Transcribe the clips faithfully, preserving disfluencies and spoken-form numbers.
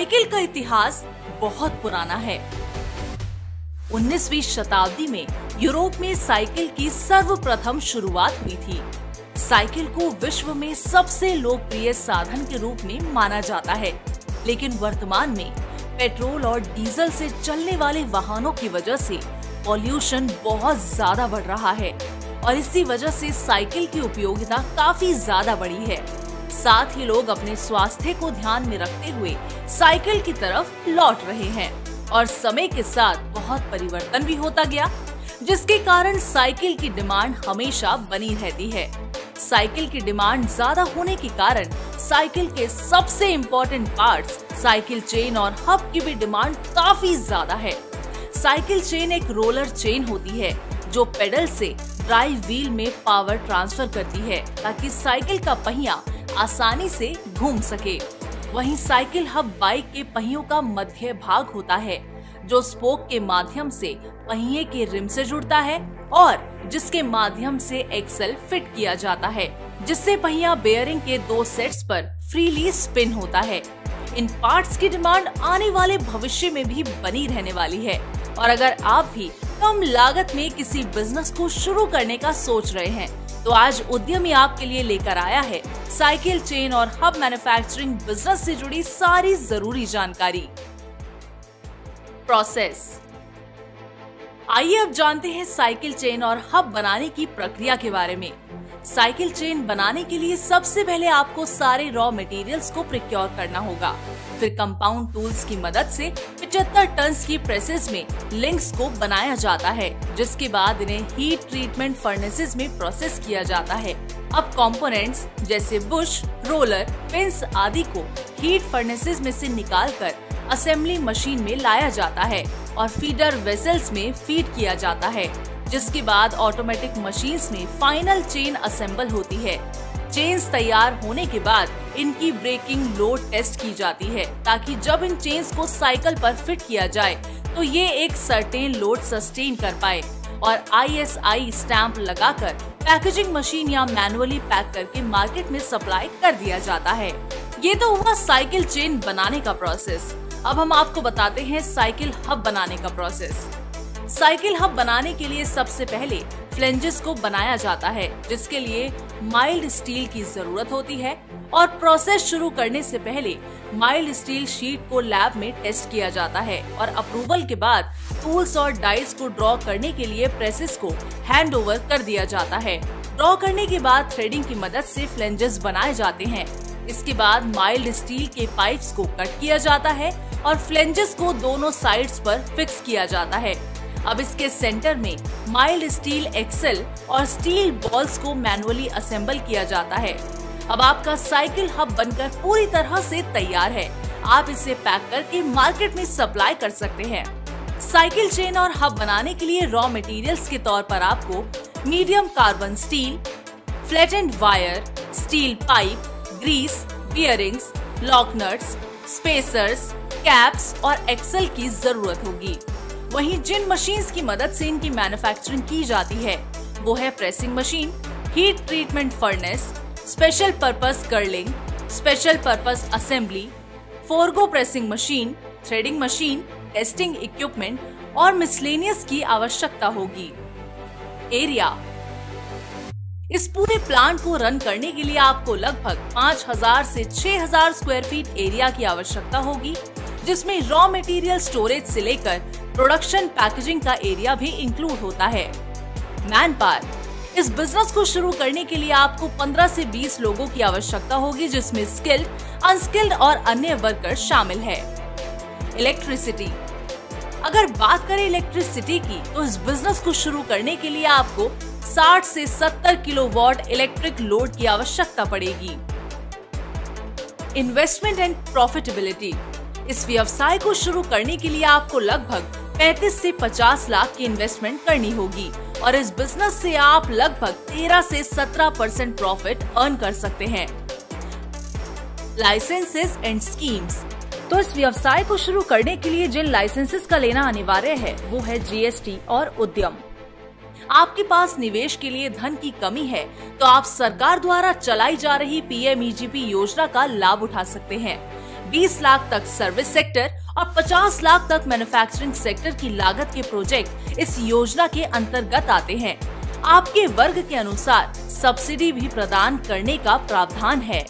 Cycle का इतिहास बहुत पुराना है। उन्नीसवीं शताब्दी में यूरोप में साइकिल की सर्वप्रथम शुरुआत हुई थी। साइकिल को विश्व में सबसे लोकप्रिय साधन के रूप में माना जाता है, लेकिन वर्तमान में पेट्रोल और डीजल से चलने वाले वाहनों की वजह से पॉल्यूशन बहुत ज्यादा बढ़ रहा है और इसी वजह से साइकिल की उपयोगिता काफी ज्यादा बढ़ी है। साथ ही लोग अपने स्वास्थ्य को ध्यान में रखते हुए साइकिल की तरफ लौट रहे हैं और समय के साथ बहुत परिवर्तन भी होता गया, जिसके कारण साइकिल की डिमांड हमेशा बनी रहती है। साइकिल की डिमांड ज्यादा होने के कारण साइकिल के सबसे इम्पोर्टेंट पार्ट्स, साइकिल चेन और हब की भी डिमांड काफी ज्यादा है। साइकिल चेन एक रोलर चेन होती है जो पेडल से ड्राइव व्हील में पावर ट्रांसफर करती है ताकि साइकिल का पहिया आसानी से घूम सके। वहीं साइकिल हब बाइक के पहियों का मध्य भाग होता है जो स्पोक के माध्यम से पहिए के रिम से जुड़ता है और जिसके माध्यम से एक्सल फिट किया जाता है, जिससे पहिया बेयरिंग के दो सेट्स पर फ्रीली स्पिन होता है। इन पार्ट्स की डिमांड आने वाले भविष्य में भी बनी रहने वाली है और अगर आप भी कम लागत में किसी बिजनेस को शुरू करने का सोच रहे हैं तो आज उद्यमी आपके लिए लेकर आया है साइकिल चेन और हब मैन्युफैक्चरिंग बिजनेस से जुड़ी सारी जरूरी जानकारी। प्रोसेस। आइए अब जानते हैं साइकिल चेन और हब बनाने की प्रक्रिया के बारे में। साइकिल चेन बनाने के लिए सबसे पहले आपको सारे रॉ मटेरियल्स को प्रोक्योर करना होगा, फिर कंपाउंड टूल्स की मदद से पचहत्तर टन की प्रेसेस में लिंक्स को बनाया जाता है, जिसके बाद इन्हें हीट ट्रीटमेंट फर्नेसेस में प्रोसेस किया जाता है। अब कंपोनेंट्स जैसे बुश, रोलर, पिंस आदि को हीट फर्नेसेस में से निकालकर असेंबली मशीन में लाया जाता है और फीडर वेसल्स में फीड किया जाता है, जिसके बाद ऑटोमेटिक मशीन्स में फाइनल चेन असेंबल होती है। चेन्स तैयार होने के बाद इनकी ब्रेकिंग लोड टेस्ट की जाती है ताकि जब इन चेन्स को साइकिल पर फिट किया जाए तो ये एक सर्टेन लोड सस्टेन कर पाए और आई एस आई स्टैंप लगाकर पैकेजिंग मशीन या मैनुअली पैक करके मार्केट में सप्लाई कर दिया जाता है। ये तो हुआ साइकिल चेन बनाने का प्रोसेस। अब हम आपको बताते हैं साइकिल हब बनाने का प्रोसेस। साइकिल हब बनाने के लिए सबसे पहले फ्लेंजेस को बनाया जाता है, जिसके लिए माइल्ड स्टील की जरूरत होती है और प्रोसेस शुरू करने से पहले माइल्ड स्टील शीट को लैब में टेस्ट किया जाता है और अप्रूवल के बाद टूल्स और डाइस को ड्रॉ करने के लिए प्रेसेस को हैंड ओवर कर दिया जाता है। ड्रॉ करने के बाद थ्रेडिंग की मदद से फ्लेंजेस बनाए जाते हैं। इसके बाद माइल्ड स्टील के पाइप्स को कट किया जाता है और फ्लेंजेस को दोनों साइड्स पर फिक्स किया जाता है। अब इसके सेंटर में माइल्ड स्टील एक्सल और स्टील बॉल्स को मैनुअली असेंबल किया जाता है। अब आपका साइकिल हब बनकर पूरी तरह से तैयार है। आप इसे पैक करके मार्केट में सप्लाई कर सकते हैं। साइकिल चेन और हब बनाने के लिए रॉ मटेरियल्स के तौर पर आपको medium carbon steel, flattened wire, steel pipe, grease, bearings, locknuts, spacers, caps और एक्सल की जरूरत होगी। वहीं जिन मशीन्स की मदद से इनकी मैन्युफैक्चरिंग की जाती है वो है pressing machine, heat treatment furnace, special purpose curling, special purpose assembly, forgo pressing machine, threading machine, testing equipment और मिसलेनियस की आवश्यकता होगी। एरिया। इस पूरे प्लांट को रन करने के लिए आपको लगभग पाँच हज़ार से छह हज़ार स्क्वायर फीट एरिया की आवश्यकता होगी, जिसमें रॉ मटेरियल स्टोरेज से लेकर प्रोडक्शन पैकेजिंग का एरिया भी इंक्लूड होता है। Man power. इस बिजनेस को शुरू करने के लिए आपको पंद्रह से बीस लोगों की आवश्यकता होगी, जिसमें स्किल्ड, अनस्किल्ड और अन्य वर्कर शामिल है। इलेक्ट्रिसिटी। अगर बात करें इलेक्ट्रिसिटी की तो इस बिजनेस को शुरू करने के लिए आपको साठ से सत्तर किलोवाट इलेक्ट्रिक लोड की आवश्यकता पड़ेगी। Investment and profitability. इस व्यवसाय को शुरू करने के लिए आपको लगभग पैंतीस से पचास लाख की इन्वेस्टमेंट करनी होगी और इस बिजनेस से आप लगभग तेरह से सत्रह परसेंट प्रॉफिट अर्न कर सकते हैं। Licences and schemes. तो इस व्यवसाय को शुरू करने के लिए जिन लाइसेंसेस का लेना अनिवार्य है वो है जी एस टी और उद्यम। आपके पास निवेश के लिए धन की कमी है तो आप सरकार द्वारा चलाई जा रही P M E G P योजना का लाभ उठा सकते हैं। बीस लाख तक सर्विस सेक्टर और पचास लाख तक मैन्युफैक्चरिंग सेक्टर की लागत के प्रोजेक्ट इस योजना के अंतर्गत आते हैं। आपके वर्ग के अनुसार सब्सिडी भी प्रदान करने का प्रावधान है।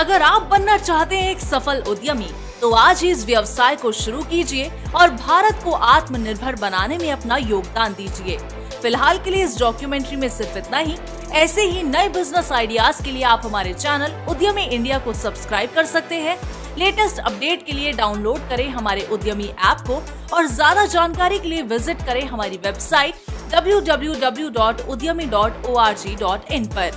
अगर आप बनना चाहते हैं एक सफल उद्यमी तो आज ही इस व्यवसाय को शुरू कीजिए और भारत को आत्मनिर्भर बनाने में अपना योगदान दीजिए। फिलहाल के लिए इस डॉक्यूमेंट्री में सिर्फ इतना ही। ऐसे ही नए बिजनेस आइडियाज के लिए आप हमारे चैनल उद्यमी इंडिया को सब्सक्राइब कर सकते हैं। लेटेस्ट अपडेट के लिए डाउनलोड करें हमारे उद्यमी ऐप को और ज्यादा जानकारी के लिए विजिट करें हमारी website W W W dot Udyami dot O R G dot in पर।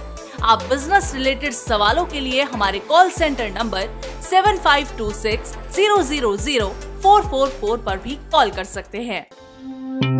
आप बिजनेस रिलेटेड सवालों के लिए हमारे call centre number seven five two six zero zero zero four four four पर भी कॉल कर सकते हैं।